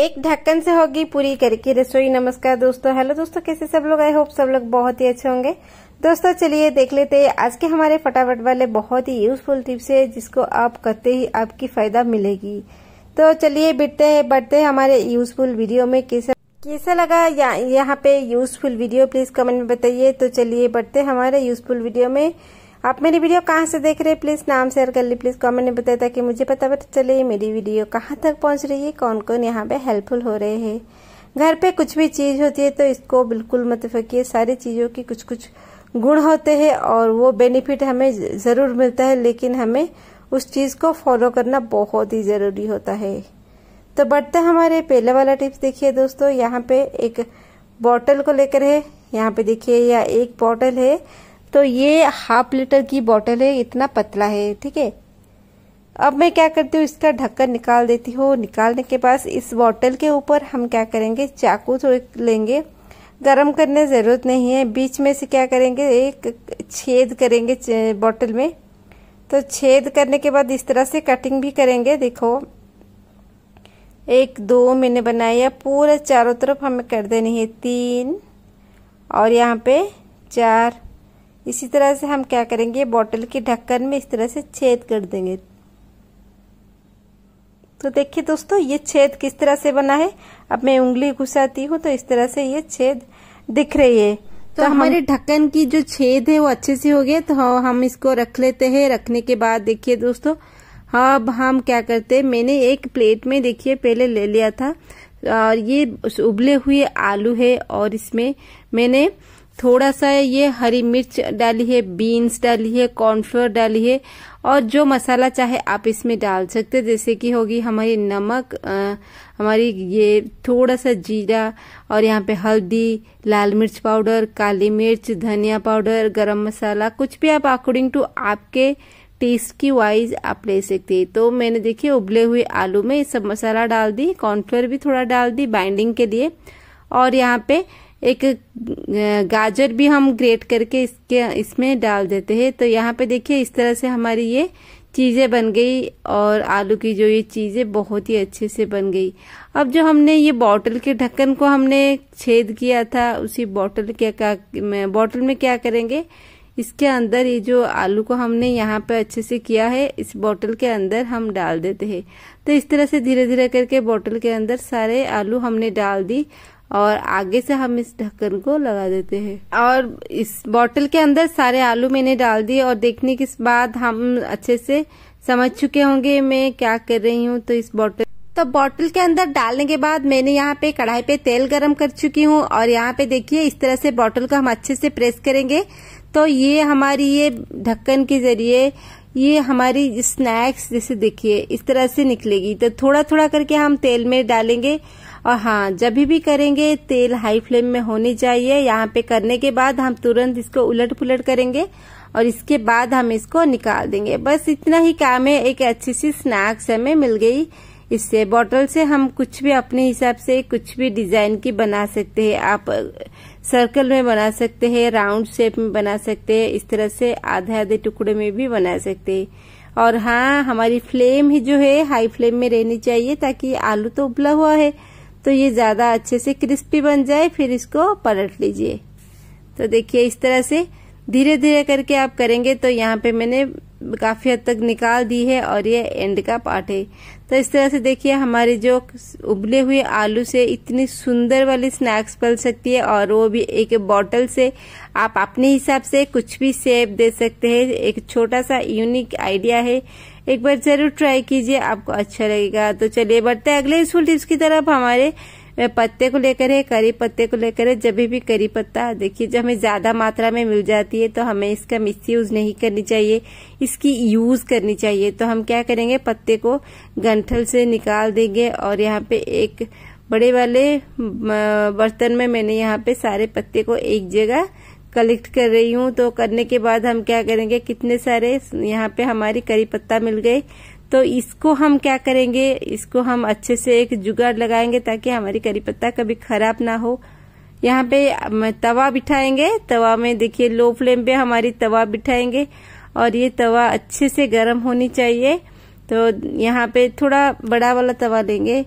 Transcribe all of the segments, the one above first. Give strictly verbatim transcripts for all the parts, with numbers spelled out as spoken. एक ढक्कन से होगी पूरी करके रसोई। नमस्कार दोस्तों, हेलो दोस्तों, कैसे सब लोग? आई होप सब लोग बहुत ही अच्छे होंगे। दोस्तों चलिए देख लेते हैं आज के हमारे फटाफट वाले बहुत ही यूजफुल टिप्स है जिसको आप करते ही आपकी फायदा मिलेगी। तो चलिए बढ़ते हैं बढ़ते हैं हमारे यूजफुल वीडियो में। कैसा कैसा लगा या, यहाँ पे यूजफुल वीडियो प्लीज कमेंट में बताइए। तो चलिए बढ़ते हैं हमारे यूजफुल वीडियो में। आप मेरी वीडियो कहाँ से देख रहे हैं प्लीज नाम शेयर कर ली, प्लीज कमेंट में बताइए ताकि मुझे पता पता चले मेरी वीडियो कहाँ तक पहुँच रही है, कौन कौन यहाँ पे हेल्पफुल हो रहे हैं। घर पे कुछ भी चीज होती है तो इसको बिल्कुल मत फेंकिए। सारी चीजों की कुछ कुछ गुण होते हैं और वो बेनिफिट हमें जरूर मिलता है, लेकिन हमें उस चीज को फॉलो करना बहुत ही जरूरी होता है। तो बढ़ते हमारे पहले वाला टिप्स देखिए दोस्तों। यहाँ पे एक बॉटल को लेकर है, यहाँ पे देखिए यह एक बॉटल है, तो ये हाफ लीटर की बोतल है, इतना पतला है, ठीक है। अब मैं क्या करती हूँ, इसका ढक्कन निकाल देती हूँ। निकालने के बाद इस बोतल के ऊपर हम क्या करेंगे, चाकू तो लेंगे, गरम करने जरूरत नहीं है। बीच में से क्या करेंगे, एक छेद करेंगे बोतल में। तो छेद करने के बाद इस तरह से कटिंग भी करेंगे। देखो एक दो मैंने बनाया, पूरा चारों तरफ हमें कर देनी है, तीन और यहाँ पे चार। इसी तरह से हम क्या करेंगे, बोतल के ढक्कन में इस तरह से छेद कर देंगे। तो देखिए दोस्तों ये छेद किस तरह से बना है। अब मैं उंगली घुसाती हूँ तो इस तरह से ये छेद दिख रही है। तो, तो हमारे ढक्कन की जो छेद है वो अच्छे से हो गए। तो हम इसको रख लेते हैं। रखने के बाद देखिए दोस्तों अब हम क्या करते हैं, मैंने एक प्लेट में देखिए पहले ले लिया था और ये उबले हुए आलू है और इसमें मैंने थोड़ा सा ये हरी मिर्च डाली है, बीन्स डाली है, कॉर्नफ्लोर डाली है और जो मसाला चाहे आप इसमें डाल सकते हैं। जैसे कि होगी हमारी नमक, आ, हमारी ये थोड़ा सा जीरा और यहाँ पे हल्दी, लाल मिर्च पाउडर, काली मिर्च, धनिया पाउडर, गरम मसाला, कुछ भी आप अकॉर्डिंग टू आपके टेस्ट की वाइज आप ले सकते हैं। तो मैंने देखिए उबले हुए आलू में सब मसाला डाल दी, कॉर्नफ्लोर भी थोड़ा डाल दी बाइंडिंग के लिए और यहाँ पे एक गाजर भी हम ग्रेट करके इसके इसमें डाल देते हैं। तो यहाँ पे देखिए इस तरह से हमारी ये चीज़ें बन गई और आलू की जो ये चीज़ें बहुत ही अच्छे से बन गई। अब जो हमने ये बॉटल के ढक्कन को हमने छेद किया था उसी बॉटल के का बॉटल में क्या करेंगे, इसके अंदर ये जो आलू को हमने यहाँ पे अच्छे से किया है इस बॉटल के अंदर हम डाल देते हैं। तो इस तरह से धीरे धीरे करके बॉटल के अंदर सारे आलू हमने डाल दी और आगे से हम इस ढक्कन को लगा देते हैं। और इस बॉटल के अंदर सारे आलू मैंने डाल दिए और देखने के बाद हम अच्छे से समझ चुके होंगे मैं क्या कर रही हूँ। तो इस बॉटल तो बॉटल के अंदर डालने के बाद मैंने यहाँ पे कढ़ाई पे तेल गरम कर चुकी हूँ और यहाँ पे देखिए इस तरह से बॉटल को हम अच्छे से प्रेस करेंगे। तो ये हमारी ये ढक्कन के जरिए ये हमारी स्नैक्स जैसे देखिए इस तरह से निकलेगी। तो थोड़ा थोड़ा करके हम तेल में डालेंगे और हाँ जब भी करेंगे तेल हाई फ्लेम में होनी चाहिए। यहाँ पे करने के बाद हम तुरंत इसको उलट पुलट करेंगे और इसके बाद हम इसको निकाल देंगे। बस इतना ही काम है, एक अच्छी सी स्नैक्स हमें मिल गई। इससे बॉटल से हम कुछ भी अपने हिसाब से कुछ भी डिजाइन की बना सकते हैं। आप सर्कल में बना सकते हैं, राउंड शेप में बना सकते हैं, इस तरह से आधे आधे टुकड़े में भी बना सकते हैं। और हाँ हमारी फ्लेम ही जो है हाई फ्लेम में रहनी चाहिए ताकि आलू तो उबला हुआ है तो ये ज्यादा अच्छे से क्रिस्पी बन जाए। फिर इसको पलट लीजिए। तो देखिए इस तरह से धीरे धीरे करके आप करेंगे। तो यहाँ पे मैंने काफी हद तक निकाल दी है और ये एंड का पार्ट है। तो इस तरह से देखिए हमारे जो उबले हुए आलू से इतनी सुंदर वाली स्नैक्स बन सकती है और वो भी एक बॉटल से। आप अपने हिसाब से कुछ भी शेप दे सकते हैं। एक छोटा सा यूनिक आइडिया है, एक बार जरूर ट्राई कीजिए, आपको अच्छा लगेगा। तो चलिए बढ़ते हैं अगले यूजफुल टिप्स की तरफ। हमारे पत्ते को लेकर है, करी पत्ते को लेकर है। जब भी करी पत्ता देखिए जब हमें ज्यादा मात्रा में मिल जाती है तो हमें इसका मिसयूज नहीं करनी चाहिए, इसकी यूज करनी चाहिए। तो हम क्या करेंगे, पत्ते को गंठल से निकाल देंगे और यहाँ पे एक बड़े वाले बर्तन में मैंने यहाँ पे सारे पत्ते को एक जगह कलेक्ट कर रही हूँ। तो करने के बाद हम क्या करेंगे, कितने सारे यहाँ पे हमारी करी पत्ता मिल गए। तो इसको हम क्या करेंगे, इसको हम अच्छे से एक जुगाड़ लगाएंगे ताकि हमारी करी पत्ता कभी खराब ना हो। यहाँ पे तवा बिठाएंगे, तवा में देखिए लो फ्लेम पे हमारी तवा बिठाएंगे और ये तवा अच्छे से गर्म होनी चाहिए। तो यहाँ पे थोड़ा बड़ा वाला तवा लेंगे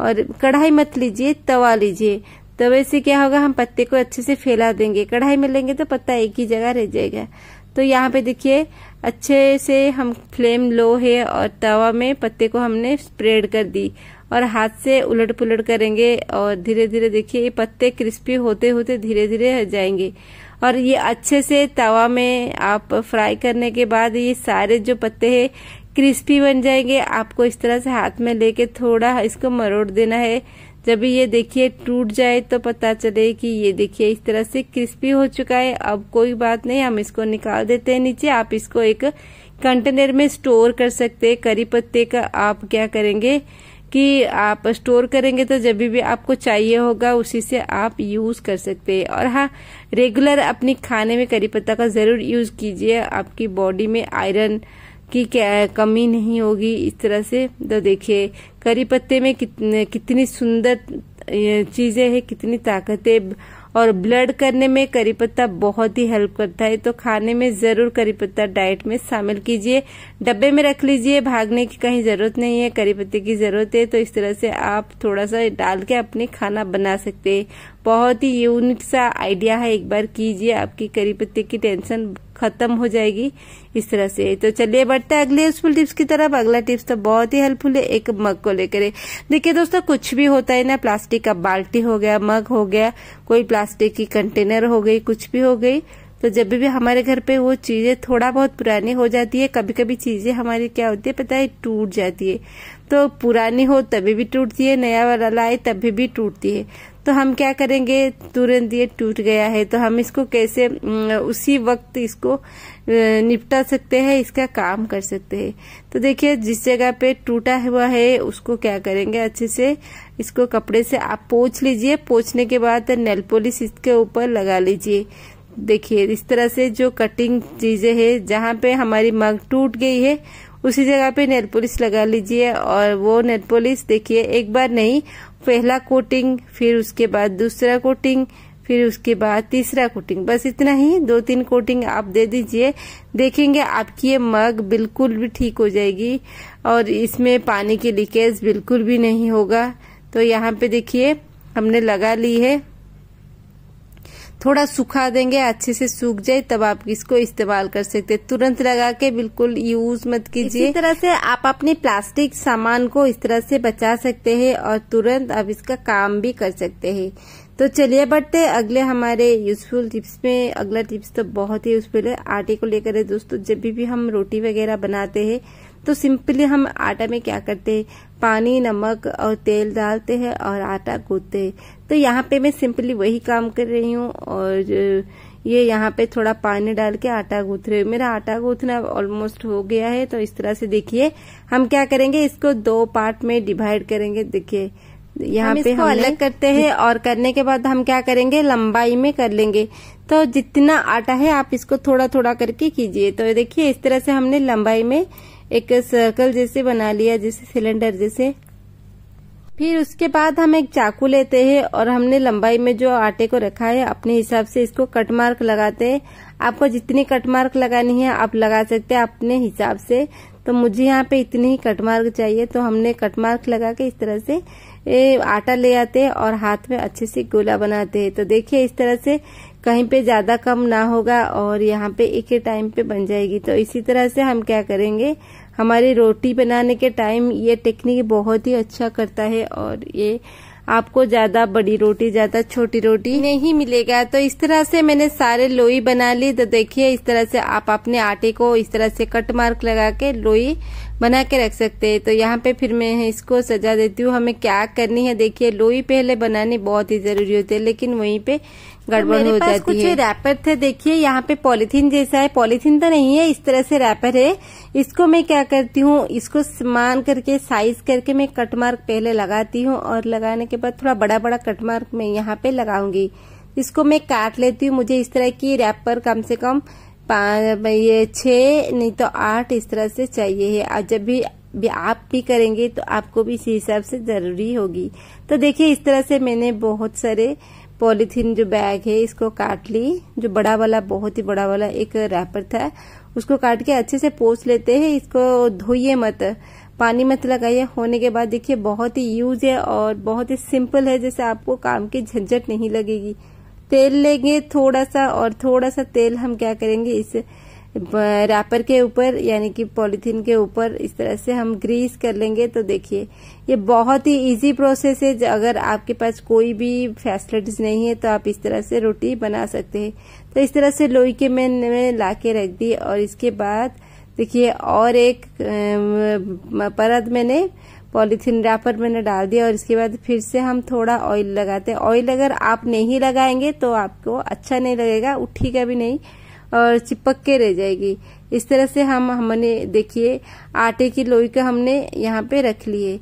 और कढ़ाई मत लीजिए, तवा लीजिए। तवे से क्या होगा, हम पत्ते को अच्छे से फैला देंगे। कढ़ाई में लेंगे तो पत्ता एक ही जगह रह जाएगा। तो यहाँ पे देखिए अच्छे से हम फ्लेम लो है और तवा में पत्ते को हमने स्प्रेड कर दी और हाथ से उलट पुलट करेंगे और धीरे धीरे देखिए ये पत्ते क्रिस्पी होते होते धीरे धीरे हट जाएंगे। और ये अच्छे से तवा में आप फ्राई करने के बाद ये सारे जो पत्ते हैं क्रिस्पी बन जाएंगे। आपको इस तरह से हाथ में लेके थोड़ा इसको मरोड़ देना है। जब ये देखिए टूट जाए तो पता चले कि ये देखिए इस तरह से क्रिस्पी हो चुका है। अब कोई बात नहीं, हम इसको निकाल देते हैं नीचे। आप इसको एक कंटेनर में स्टोर कर सकते हैं। करी पत्ते का आप क्या करेंगे कि आप स्टोर करेंगे तो जब भी आपको चाहिए होगा उसी से आप यूज कर सकते हैं। और हाँ, रेगुलर अपने खाने में करी पत्ता का जरूर यूज कीजिए, आपकी बॉडी में आयरन की क्या कमी नहीं होगी। इस तरह से तो देखिए करी पत्ते में कितने कितनी सुंदर चीजें हैं, कितनी ताकतें, और ब्लड करने में करी पत्ता बहुत ही हेल्प करता है। तो खाने में जरूर करी पत्ता डाइट में शामिल कीजिए। डब्बे में रख लीजिए, भागने की कहीं जरूरत नहीं है, करी पत्ते की जरूरत है। तो इस तरह से आप थोड़ा सा डाल के अपने खाना बना सकते हैं। बहुत ही यूनिक सा आइडिया है, एक बार कीजिए, आपकी करी पत्ते की टेंशन खत्म हो जाएगी इस तरह से। तो चलिए बढ़ते हैं अगले यूजफुल टिप्स की तरफ। अगला टिप्स तो बहुत ही हेल्पफुल है, एक मग को लेकर। देखिए दोस्तों, कुछ भी होता है ना, प्लास्टिक का बाल्टी हो गया, मग हो गया, कोई प्लास्टिक की कंटेनर हो गई, कुछ भी हो गई, तो जब भी हमारे घर पे वो चीजें थोड़ा बहुत पुरानी हो जाती है, कभी कभी चीजें हमारी क्या होती है पता है, टूट जाती है। तो पुरानी हो तभी भी टूटती है, नया वाला लाए तभी भी टूटती है। तो हम क्या करेंगे, तुरंत ये टूट गया है तो हम इसको कैसे उसी वक्त इसको निपटा सकते हैं, इसका काम कर सकते हैं। तो देखिए जिस जगह पे टूटा हुआ है उसको क्या करेंगे, अच्छे से इसको कपड़े से आप पोंछ लीजिए। पोंछने के बाद नेल पॉलिश इसके ऊपर लगा लीजिए। देखिए इस तरह से जो कटिंग चीजें हैं, जहाँ पे हमारी मग टूट गई है उसी जगह पे नेल पॉलिश लगा लीजिए। और वो नेल पॉलिश देखिए एक बार नहीं, पहला कोटिंग, फिर उसके बाद दूसरा कोटिंग, फिर उसके बाद तीसरा कोटिंग, बस इतना ही, दो तीन कोटिंग आप दे दीजिए। देखेंगे आपकी ये मग बिल्कुल भी ठीक हो जाएगी और इसमें पानी की लीकेज बिल्कुल भी नहीं होगा। तो यहाँ पे देखिए हमने लगा ली है, थोड़ा सुखा देंगे, अच्छे से सूख जाए तब आप इसको इस्तेमाल कर सकते हैं। तुरंत लगा के बिल्कुल यूज मत कीजिए। इस तरह से आप अपने प्लास्टिक सामान को इस तरह से बचा सकते हैं और तुरंत आप इसका काम भी कर सकते हैं। तो चलिए बढ़ते हैं अगले हमारे यूजफुल टिप्स में। अगला टिप्स तो बहुत ही यूजफुल है, आटे को लेकर है दोस्तों। जब भी हम रोटी वगैरह बनाते हैं तो सिंपली हम आटा में क्या करते हैं, पानी, नमक और तेल डालते हैं और आटा गूंथते हैं। तो यहाँ पे मैं सिंपली वही काम कर रही हूँ और ये यहाँ पे थोड़ा पानी डाल के आटा गूंथ रही हूँ। मेरा आटा गूंथना ऑलमोस्ट हो गया है। तो इस तरह से देखिए हम क्या करेंगे, इसको दो पार्ट में डिवाइड करेंगे। देखिए यहाँ पे हम अलग करते हैं और करने के बाद हम क्या करेंगे, लंबाई में कर लेंगे। तो जितना आटा है आप इसको थोड़ा थोड़ा करके कीजिए। तो देखिए इस तरह से हमने लंबाई में एक सर्कल जैसे बना लिया, जैसे सिलेंडर जैसे। फिर उसके बाद हम एक चाकू लेते हैं और हमने लंबाई में जो आटे को रखा है अपने हिसाब से इसको कट मार्क लगाते हैं। आपको जितनी कट मार्क लगानी है आप लगा सकते हैं अपने हिसाब से। तो मुझे यहाँ पे इतनी ही कट मार्क चाहिए, तो हमने कट मार्क लगा के इस तरह से ए, आटा ले आते हैं और हाथ में अच्छे से गोला बनाते हैं। तो देखिए इस तरह से कहीं पे ज्यादा कम ना होगा और यहाँ पे एक ही टाइम पे बन जाएगी। तो इसी तरह से हम क्या करेंगे, हमारी रोटी बनाने के टाइम ये टेक्निक बहुत ही अच्छा करता है और ये आपको ज्यादा बड़ी रोटी, ज्यादा छोटी रोटी नहीं मिलेगा। तो इस तरह से मैंने सारे लोई बना ली। तो देखिए इस तरह से आप अपने आटे को इस तरह से कट मार्क लगा के लोई बना के रख सकते हैं। तो यहाँ पे फिर मैं इसको सजा देती हूँ। हमें क्या करनी है, देखिए लोई पहले बनानी बहुत ही जरूरी होती है, लेकिन वहीं पे गड़बड़ हो जाती है। कुछ रैपर थे, देखिए यहाँ पे पॉलीथिन जैसा है, पॉलीथिन तो नहीं है, इस तरह से रैपर है। इसको मैं क्या करती हूँ, इसको समान करके साइज करके मैं कट मार्क पहले लगाती हूँ और लगाने के बाद थोड़ा बड़ा बड़ा कट मार्क मैं यहाँ पे लगाऊंगी। इसको मैं काट लेती हूँ। मुझे इस तरह की रैपर कम से कम पाँच, ये छः नहीं तो आठ इस तरह से चाहिए है। आज जब भी भी आप भी करेंगे तो आपको भी इसी हिसाब से जरूरी होगी। तो देखिए इस तरह से मैंने बहुत सारे पॉलीथिन जो बैग है इसको काट ली। जो बड़ा वाला, बहुत ही बड़ा वाला एक रैपर था, उसको काट के अच्छे से पोंछ लेते हैं। इसको धोइए मत, पानी मत लगाइए। होने के बाद देखिए बहुत ही यूज है और बहुत ही सिंपल है, जैसे आपको काम की झंझट नहीं लगेगी। तेल लेंगे थोड़ा सा और थोड़ा सा तेल हम क्या करेंगे इस रैपर के ऊपर यानी कि पॉलीथीन के ऊपर इस तरह से हम ग्रीस कर लेंगे। तो देखिए ये बहुत ही इजी प्रोसेस है। अगर आपके पास कोई भी फैसिलिटीज नहीं है तो आप इस तरह से रोटी बना सकते हैं। तो इस तरह से लोई के मैंने लाके रख दी और इसके बाद देखिए और एक परत मैंने पॉलीथीन रैपर मैंने डाल दिया और इसके बाद फिर से हम थोड़ा ऑयल लगाते हैं। ऑयल अगर आप नहीं लगाएंगे तो आपको अच्छा नहीं लगेगा, उठेगा भी नहीं और चिपक के रह जाएगी। इस तरह से हम हमने देखिए आटे की लोई को हमने यहाँ पे रख लिए।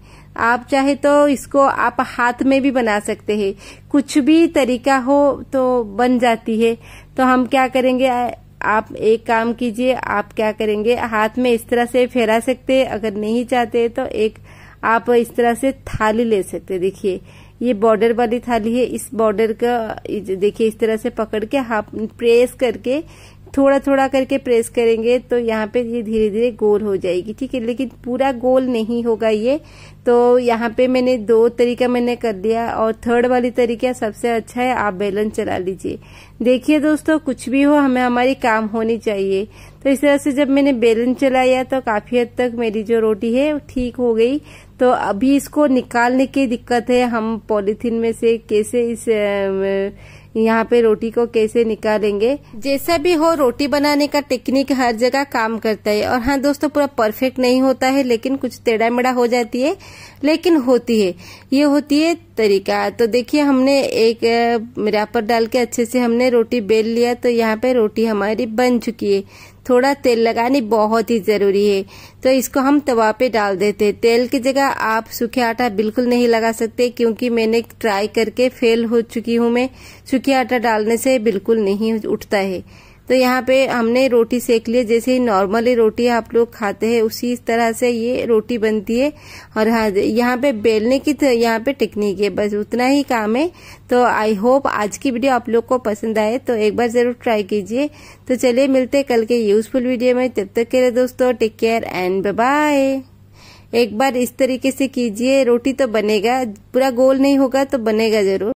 आप चाहे तो इसको आप हाथ में भी बना सकते हैं, कुछ भी तरीका हो तो बन जाती है। तो हम क्या करेंगे, आप एक काम कीजिए, आप क्या करेंगे हाथ में इस तरह से फैला सकते हैं। अगर नहीं चाहते तो एक आप इस तरह से थाली ले सकते। देखिए ये बॉर्डर वाली थाली है, इस बॉर्डर का देखिए इस तरह से पकड़ के हाथ प्रेस करके थोड़ा थोड़ा करके प्रेस करेंगे तो यहाँ पे ये धीरे धीरे गोल हो जाएगी। ठीक है, लेकिन पूरा गोल नहीं होगा ये। तो यहाँ पे मैंने दो तरीका मैंने कर दिया और थर्ड वाली तरीका सबसे अच्छा है, आप बेलन चला लीजिए। देखिए दोस्तों कुछ भी हो हमें हमारी काम होनी चाहिए। तो इस तरह से जब मैंने बेलन चलाया तो काफी हद तक मेरी जो रोटी है ठीक हो गई। तो अभी इसको निकालने की दिक्कत है, हम पॉलीथीन में से कैसे इस यहाँ पे रोटी को कैसे निकालेंगे। जैसा भी हो रोटी बनाने का टेक्निक हर जगह काम करता है और हाँ दोस्तों पूरा परफेक्ट नहीं होता है, लेकिन कुछ टेढ़ा मेढ़ा हो जाती है, लेकिन होती है। ये होती है तरीका। तो देखिए हमने एक रैपर डाल के अच्छे से हमने रोटी बेल लिया। तो यहाँ पे रोटी हमारी बन चुकी है। थोड़ा तेल लगानी बहुत ही जरूरी है तो इसको हम तवा पे डाल देते हैं। तेल की जगह आप सूखे आटा बिल्कुल नहीं लगा सकते, क्योंकि मैंने ट्राई करके फेल हो चुकी हूँ मैं। सूखे आटा डालने से बिल्कुल नहीं उठता है। तो यहाँ पे हमने रोटी सेक ली, जैसे ही नॉर्मली रोटी आप लोग खाते हैं उसी तरह से ये रोटी बनती है। और हाँ यहाँ पे बेलने की यहाँ पे टेक्निक है, बस उतना ही काम है। तो आई होप आज की वीडियो आप लोग को पसंद आए, तो एक बार जरूर ट्राई कीजिए। तो चलिए मिलते हैं कल के यूजफुल वीडियो में, तब तक के लिए दोस्तों take care and bye bye. एक बार इस तरीके से कीजिए, रोटी तो बनेगा, पूरा गोल नहीं होगा तो बनेगा जरूर।